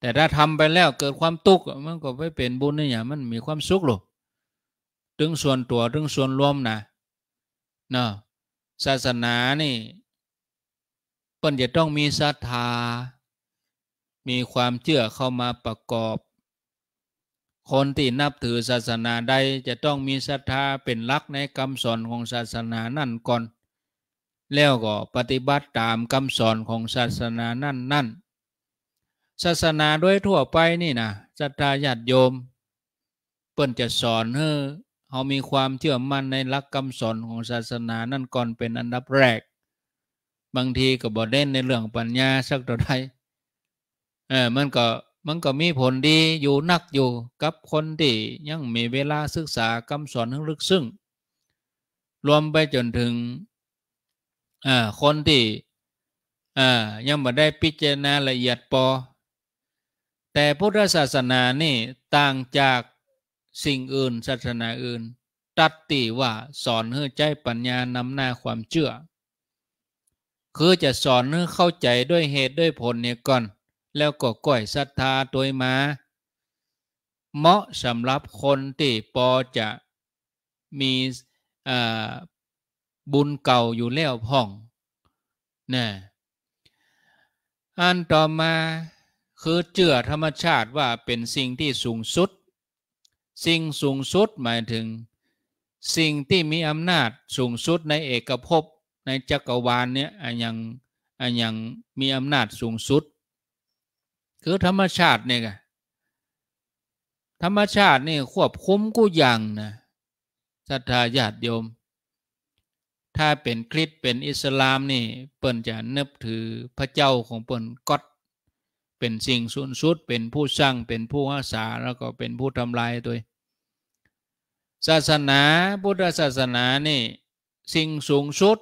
แต่ถ้าทำไปแล้วเกิดความทุกข์มันก็ไม่เป็นบุญนี่อย่างมันมีความสุขหรอกถึงส่วนตัวถึงส่วนรวมนะเนาะศาสนานี่เปิ้นจะต้องมีศรัทธามีความเชื่อเข้ามาประกอบคนที่นับถือศาสนาใดจะต้องมีศรัทธาเป็นหลักในคำสอนของศาสนานั่นก่อนแล้วก็ปฏิบัติตามคำสอนของศาสนานั่นนั่นศาสนาโดยทั่วไปนี่นะศรัทธาญาติโยมเปิ้นจะสอนให้เฮามีความเชื่อมั่นในหลักคำสอนของศาสนานั่นก่อนเป็นอันดับแรกบางทีก็บ่เด่นในเรื่องปัญญาสักเท่าใดเออมันก็มันก็มีผลดีอยู่นักอยู่กับคนที่ยังมีเวลาศึกษาคำสอนให้ลึกซึ้งรวมไปจนถึงเอ่อคนที่เอ่อยังบ่ได้พิจารณาละเอียดพอแต่พุทธศาสนานี่ต่างจากสิ่งอื่นศาสนาอื่น ตัดติว่าสอนให้ใจปัญญานำหน้าความเชื่อคือจะสอนให้เข้าใจด้วยเหตุด้วยผลเนี่ยก่อนแล้วก็ก่อยศรัทธาโดยมาเหมาะสำหรับคนที่พอจะมีบุญเก่าอยู่แล้วพ่องนะอันต่อมาคือเชื่อธรรมชาติว่าเป็นสิ่งที่สูงสุดสิ่งสูงสุดหมายถึงสิ่งที่มีอำนาจสูงสุดในเอกภพในจักรวาลเนี่ยยังยังมีอำนาจสูงสุดคือธรรมชาติเนี่ยธรรมชาตินี่ควบคุมกู้อย่างนะศรัทธาญาติโยมถ้าเป็นคริสต์เป็นอิสลามนี่เปิ้นจะนับถือพระเจ้าของเปิ้นก็เป็นสิ่งสูงสุดเป็นผู้สร้างเป็นผู้รักษาแล้วก็เป็นผู้ทำลายด้วยศาสนาพุทธศาสนานี่สิ่งสูงสุด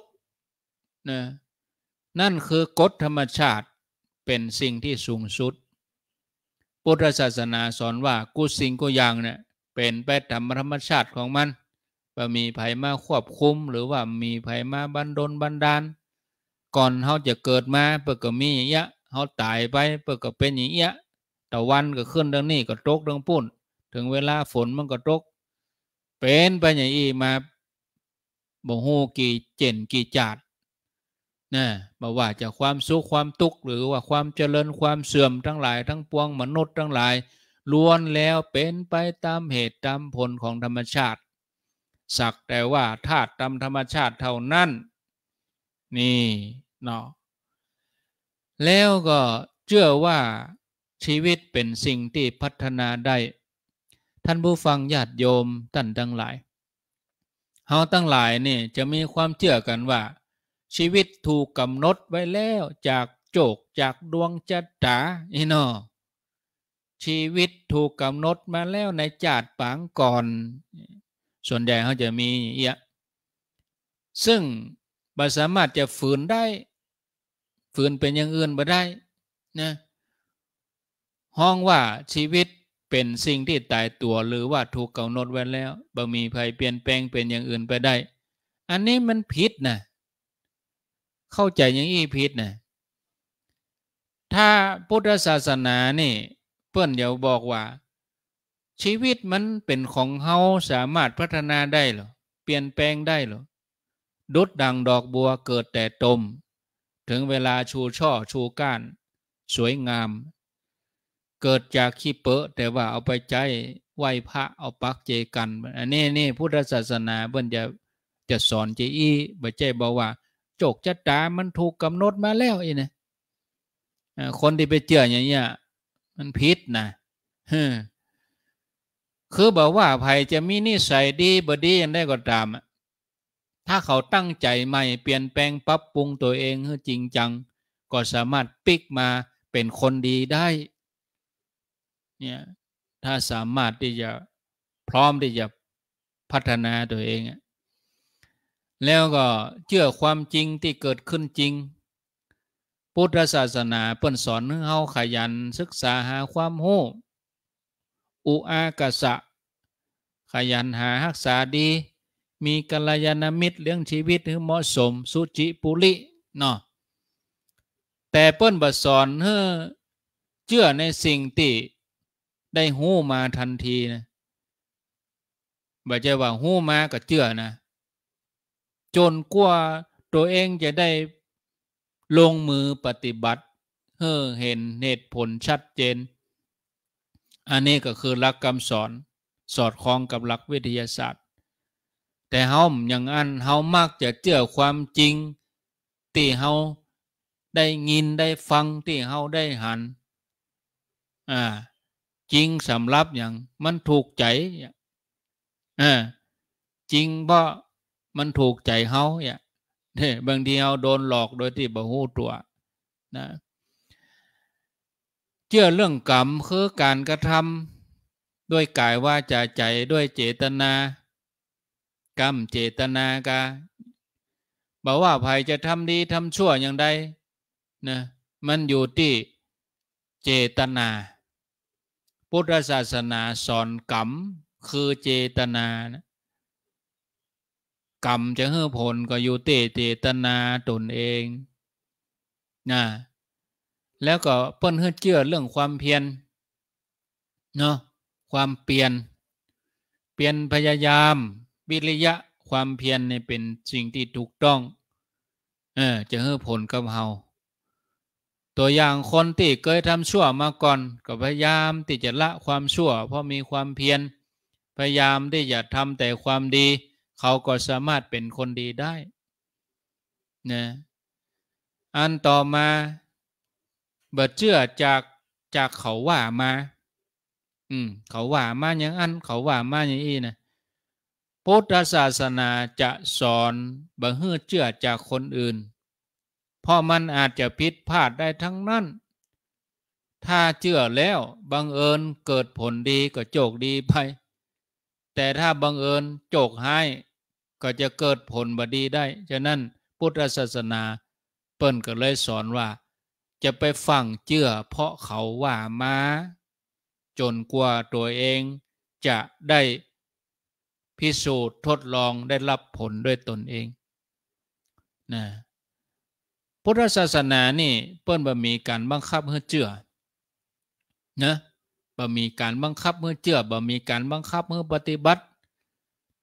นะนั่นคือกฎธรรมชาติเป็นสิ่งที่สูงสุดพุทธศาสนาสอนว่ากุสิ่งกุอย่างเนี่ยเป็นไปตามธรรมชาติของมันว่ามีภัยมาควบคุมหรือว่ามีภัยมาบันดลบันดาลก่อนเขาจะเกิดมาเปิดก็มีอย่างเงี้ยเขาตายไปเปิดก็เป็นอย่างเงี้ยแต่วันก็ขึ้นดังนี้ก็ตกดังปุ่นถึงเวลาฝนมันก็ตกเป็นไปอย่างอีมาบ่ฮู้กี่เจนกี่จัดนะบ่ว่าจะความสุขความทุกข์หรือว่าความเจริญความเสื่อมทั้งหลายทั้งปวงมนุษย์ทั้งหลายล้วนแล้วเป็นไปตามเหตุตามผลของธรรมชาติสักแต่ว่าธาตุตามธรรมชาติเท่านั้นนี่เนาะแล้วก็เชื่อว่าชีวิตเป็นสิ่งที่พัฒนาได้ท่านผู้ฟังญาติโยมท่านทั้งหลายเฮาทั้งหลายนี่จะมีความเชื่อกันว่าชีวิตถูกกำหนดไว้แล้วจากโจกจากดวงชะตานี่เนาะชีวิตถูกกำหนดมาแล้วในชาติปางก่อนส่วนใหญ่เขาจะมีเยอะซึ่งบ่สามารถจะฝืนได้ฝืนเป็นอย่างอื่นบ่ได้นะห้องว่าชีวิตเป็นสิ่งที่ตายตัวหรือว่าถูกกำหนดไว้แล้วบ่มีใครเปลี่ยนแปลงเป็นอย่างอื่นไปได้อันนี้มันผิดนะเข้าใจอย่างนี้ผิดนะถ้าพุทธศาสนานี่เพื่อนเดี๋ยวบอกว่าชีวิตมันเป็นของเฮาสามารถพัฒนาได้หรอเปลี่ยนแปลงได้หรอดุจดังดอกบัวเกิดแต่ตมถึงเวลาชูช่อชูก้านสวยงามเกิดจากขี้เปอะแต่ว่าเอาไปใช้ไหว้พระเอาปักเจกันอันนี้นี่พุทธศาสนาเพิ่นจะจะสอนเจอี้บ่ใจบอกว่าโจกชะตามันถูกกำหนดมาแล้วไอ้เนี่ยคนที่ไปเชื่ออย่างเงี้ยมันผิดนะคือบอกว่าไผจะมีนิสัยดีบ่ดีอย่างใดก็ตามถ้าเขาตั้งใจใหม่เปลี่ยนแปลงปรับปรุงตัวเองให้จริงจังก็สามารถพลิกมาเป็นคนดีได้เนี่ยถ้าสามารถที่จะพร้อมที่จะพัฒนาตัวเองแล้วก็เชื่อความจริงที่เกิดขึ้นจริงพุทธศาสนาเปิ้นสอนให้เฮาขยันศึกษาหาความรู้อุอากาสะขยันหารักษาดีมีกัลยาณมิตรเลี้ยงชีวิตให้เหมาะสมสุจิปุริเนาะแต่เปิ้นบ่สอนให้เชื่อในสิ่งที่ได้หู้มาทันทีนะบ่ใช่ว่าหู้มาก็เชื่อนะจนกว่าตัวเองจะได้ลงมือปฏิบัติให้เห็นเหตุผลชัดเจนอันนี้ก็คือหลักคำสอนสอดคล้องกับหลักวิทยาศาสตร์แต่เฮาอย่างอันเฮามักจะเชื่อความจริงที่เฮาได้ยินได้ฟังที่เฮาได้หันอ่าจริงสำหรับอย่างมันถูกใจอ่าจริงเพราะมันถูกใจเฮาเนี่ยบางทีเฮาโดนหลอกโดยที่บ่ฮู้ตัวนะเชื่อเรื่องกรรมคือการกระทำด้วยกายว่าจะใจด้วยเจตนากรรมเจตนากาบอกว่าภัยจะทำดีทำชั่วอย่างใดนะมันอยู่ที่เจตนาพุทธศาสนาสอนกรรมคือเจตนานะ กรรมจะเฮือผลก็อยู่เตเจตนาตนเองนะแล้วก็เปิ้นเฮือเจือเรื่องความเพียรเนาะความเปลี่ยนเปลี่ยนพยายามวิริยะความเพียรเนี่ยเป็นสิ่งที่ถูกต้องเออจะเฮือผลกับเฮาตัวอย่างคนที่เคยทำชั่วมาก่อนก็พยายามที่จะละความชั่วเพราะมีความเพียรพยายามที่จะทำแต่ความดีเขาก็สามารถเป็นคนดีได้นะอันต่อมาบ่เชื่อจากจากเขาว่ามาอืมเขาว่ามาอย่างอันเขาว่ามาอย่างอี้นะพุทธศาสนาจะสอนบ่ให้เชื่อจากคนอื่นเพราะมันอาจจะผิดพลาดได้ทั้งนั้นถ้าเชื่อแล้วบังเอิญเกิดผลดีก็โชคดีไปแต่ถ้าบังเอิญโชคร้ายก็จะเกิดผลบ่ดีได้ฉะนั้นพุทธศาสนาเปิ้นก็เลยสอนว่าจะไปฟังเชื่อเพราะเขาว่ามาจนกว่าตัวเองจะได้พิสูจน์ทดลองได้รับผลด้วยตนเองนะพุทธศาสนานี่เปิ้นบ่มีการบังคับให้เชื่อนะบ่มีการบังคับให้เชื่อบ่มีการบังคับให้ปฏิบัติ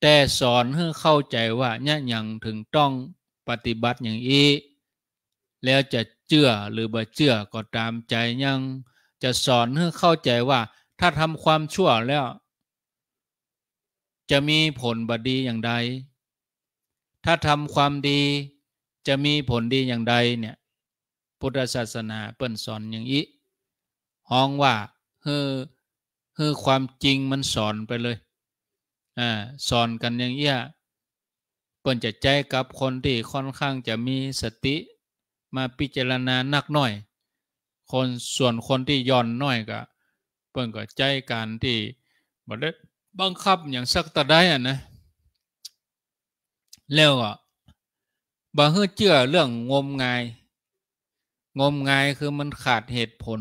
แต่สอนให้เข้าใจว่าเนี่ยยังถึงต้องปฏิบัติอย่างนี้แล้วจะเชื่อหรือบ่เชื่อก็ตามใจยังจะสอนให้เข้าใจว่าถ้าทำความชั่วแล้วจะมีผลบ่ดีอย่างใดถ้าทำความดีจะมีผลดีอย่างใดเนี่ยพุทธศาสนาเปิ้นสอนอย่างนี้ฮ้องว่าเฮ้อเฮ้อความจริงมันสอนไปเลยอ่าสอนกันอย่างเงี้ยเปิ้นจะใจกับคนที่ค่อนข้างจะมีสติมาพิจารณานักหน่อยคนส่วนคนที่ย่อนน้อยก็เปิ้นก็ใจการที่บ่ได้บังคับอย่างสักตะใดอ่ะนะแล้วก็บ่ให้เชื่อเรื่องงมงายงมงายคือมันขาดเหตุผล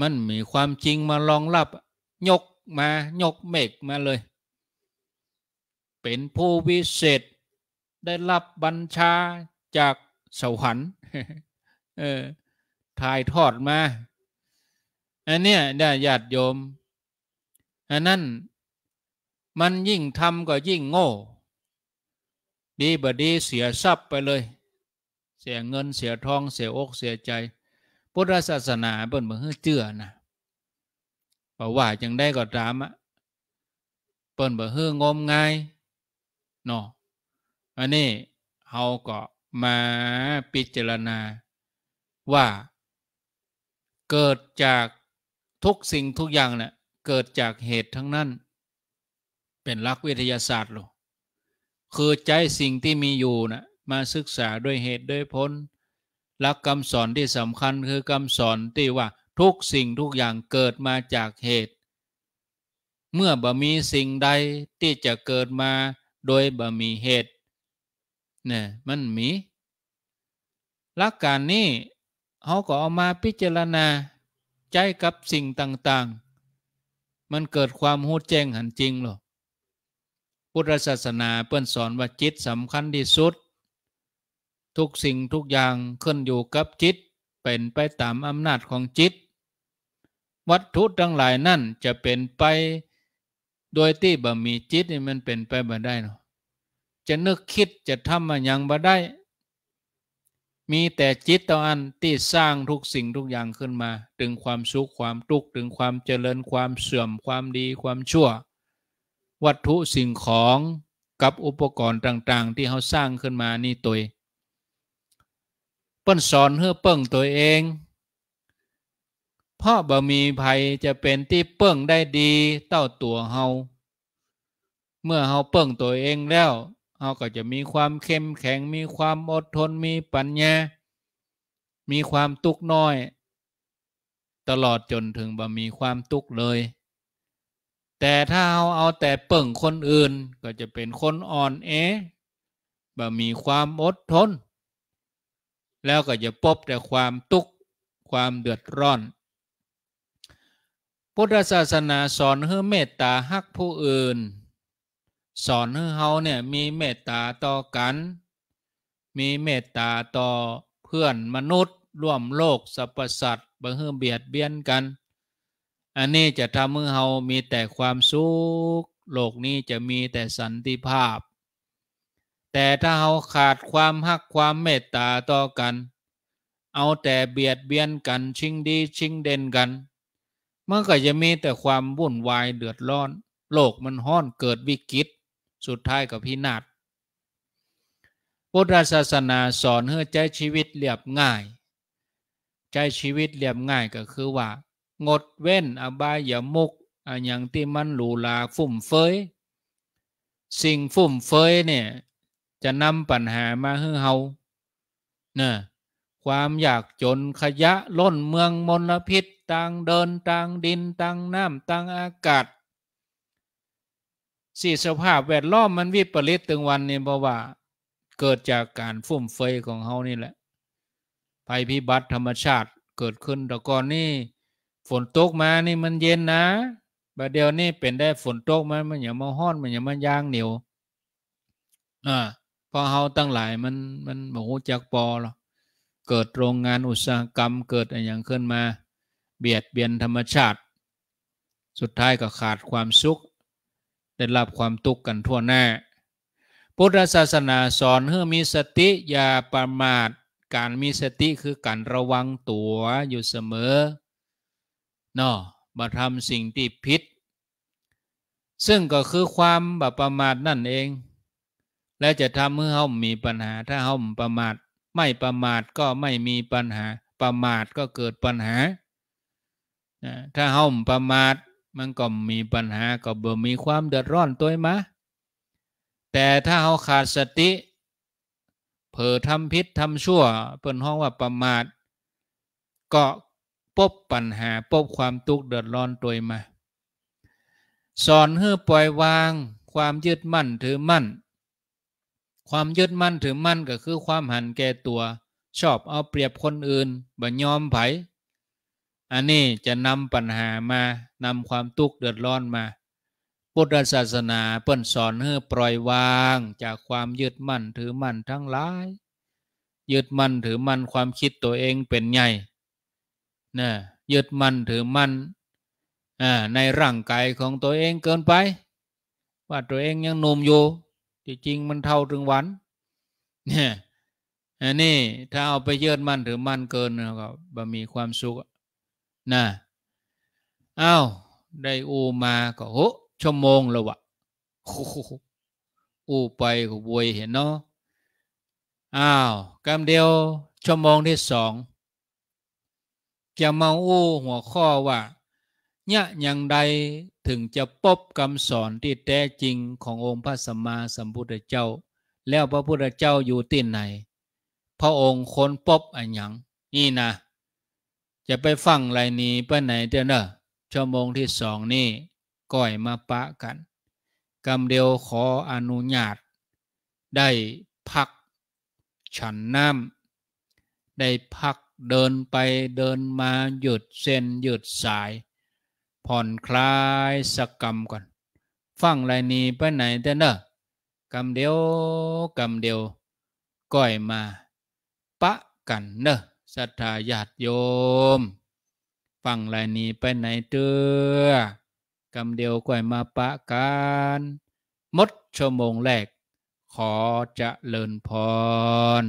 มันมีความจริงมารองรับยกมายกเมฆมาเลยเป็นผู้วิเศษได้รับบัญชาจากสวรรค์เออถ่ายทอดมาอันเนี้ยได้ญาติโยมอันนั้นมันยิ่งทำก็ยิ่งโง่ดีบ่ดีเสียทรัพย์ไปเลยเสียเงินเสียทองเสียอกเสียใจพุทธศาสนาเปิ้นบ่ให้เชื่อนะบ่ว่าจังได้ก็ตามอะเปิ้นบ่ให้งมงายเนาะอันนี้เฮาก็มาพิจารณาว่าเกิดจากทุกสิ่งทุกอย่างน่ะเกิดจากเหตุทั้งนั้นเป็นหลักวิทยาศาสตร์หรอคือใจสิ่งที่มีอยู่นะมาศึกษาด้วยเหตุด้วยผลหลักคำสอนที่สำคัญคือคำสอนที่ว่าทุกสิ่งทุกอย่างเกิดมาจากเหตุเมื่อบ่มีสิ่งใดที่จะเกิดมาโดยบ่มีเหตุเนี่ยมันมีหลักการนี้เขาก็เอามาพิจารณาใจกับสิ่งต่างๆมันเกิดความรู้แจ้งหันจริงหรอพุทธศาสนาเปิ้นสอนว่าจิตสำคัญที่สุดทุกสิ่งทุกอย่างขึ้นอยู่กับจิตเป็นไปตามอำนาจของจิตวัตถุทั้งหลายนั่นจะเป็นไปโดยที่บ่มีจิตนี่มันเป็นไปบ่ได้เนาะจะนึกคิดจะทำอย่างบ่ได้มีแต่จิตต่ออันที่สร้างทุกสิ่งทุกอย่างขึ้นมาถึงความสุขความทุกข์ถึงความเจริญความเสื่อมความดีความชั่ววัตถุสิ่งของกับอุปกรณ์ต่างๆที่เขาสร้างขึ้นมานี่ตัวเปิ้นสอนให้เปิ้งตัวเองเพราะบ่มีภัยจะเป็นที่เปิ้งได้ดีเต้าตัวเฮาเมื่อเฮาเปิ้งตัวเองแล้วเฮาก็จะมีความเข้มแข็งมีความอดทนมีปัญญามีความทุกข์น้อยตลอดจนถึงบ่มีความทุกข์เลยแต่ถ้าเอาเอาแต่เปิ่งคนอื่นก็จะเป็นคนอ่อนแอบ่มีความอดทนแล้วก็จะพบแต่ความทุกข์ความเดือดร้อนพุทธศาสนาสอนให้เมตตาฮักผู้อื่น สอนให้เขาเนี่ยมีเมตตาต่อกันมีเมตตาต่อเพื่อนมนุษย์ร่วมโลกสรรพสัตว์บ่ให้เบียดเบียนกันอันนี้จะทำให้เรามีแต่ความสุขโลกนี้จะมีแต่สันติภาพแต่ถ้าเราขาดความฮักความเมตตาต่อกันเอาแต่เบียดเบียนกันชิงดีชิงเด่นกันเมื่อก็จะมีแต่ความวุ่นวายเดือดร้อนโลกมันห้อนเกิดวิกฤตสุดท้ายก็พินาศพุทธศาสนาสอนให้ใช้ชีวิตเรียบง่ายใช้ชีวิตเรียบง่ายก็คือว่างดเว้นอบายมุขอย่างที่มันหรูหราฟุ่มเฟือยสิ่งฟุ่มเฟือยเนี่ยจะนำปัญหามาให้เฮาน่ะความอยากจนขยะล้นเมืองมลพิษต่างเดินต่างดินต่างน้ำต่างอากาศสี่สภาพแวดล้อมมันวิปริตตึงวันนี่เพราะว่าเกิดจากการฟุ่มเฟือยของเฮานี่แหละภัยพิบัติธรรมชาติเกิดขึ้นแต่ก่อนนี่ฝนตกมานี่มันเย็นนะบัดเดี๋ยวนี้เป็นได้ฝนตกมันมันอย่ามาห้อนมันอย่ามายางเหนียวอ่าพอเฮาตั้งหลายมันมันโมโหจักปอหรอเกิดโรงงานอุตสาหกรรมเกิดอะไรอย่างขึ้นมาเบียดเบียนธรรมชาติสุดท้ายก็ขาดความสุขได้รับความทุกข์กันทั่วหน้าพุทธศาสนาสอนให้มีสติอย่าประมาทการมีสติคือการระวังตัวอยู่เสมอเนาะบ่ทำสิ่งที่ผิดซึ่งก็คือความบ่ประมาทนั่นเองและจะทำให้เฮามีปัญหาถ้าเฮาประมาทไม่ประมาทก็ไม่มีปัญหาประมาทก็เกิดปัญหาถ้าเฮาประมาทมันก็มีปัญหาก็บ่มีความเดือดร้อนตัวมาแต่ถ้าเฮาขาดสติเผลอทำผิดทำชั่วเพิ่นฮ้องว่าประมาทก็พบปัญหาพบความทุกข์เดือดร้อนตัวมาสอนให้ปล่อยวางความยึดมั่นถือมั่นความยึดมั่นถือมั่นก็คือความหันแก่ตัวชอบเอาเปรียบคนอื่นบ่ยอมไผอันนี้จะนำปัญหามานำความทุกข์เดือดร้อนมาพุทธศาสนาเปิ้นสอนให้ปล่อยวางจากความยึดมั่นถือมั่นทั้งหลายยึดมั่นถือมั่นความคิดตัวเองเป็นใหญ่นะยึดมั่นถือมั่นในร่างกายของตัวเองเกินไปว่าตัวเองยังหนุ่มอยู่จริงๆมันเท่าถึงวันเนี่ยอันนี้ถ้าเอาไปยึดมั่นถือมั่นเกินก็บ่มีความสุขนะอ้าวได้อูมาก็โหชั่วโมงแล้ววะอู้ไปก็บวยเห็นเนาะอ้าวคำเดียวชั่วโมงที่สองจะมาอู้หัวข้อว่าเนี่ยอย่างใดถึงจะพบคำสอนที่แท้จริงขององค์พระสัมมาสัมพุทธเจ้าแล้วพระพุทธเจ้าอยู่ที่ไหนพระองค์ค้นพบอันยังนี่นะจะไปฟังไรนี้ไปไหนเดี๋ยวเนอะชั่วโมงที่สองนี่ก่อยมาปะกันคำเดียวขออนุญาตได้พักฉันน้ำได้พักเดินไปเดินมาหยุดเส้นหยุดสายผ่อนคลายสักกรรมก่อนฟังไรนี้ไปไหนเต้นเนอะคำเดียวคำเดียวก่อยมาปะกันเนอะศรัทธาญาติโยมฟังไรนี้ไปไหนเต้อกำเดียวก่อยมาปะกันหมดชั่วโมงแรกขอเจริญพร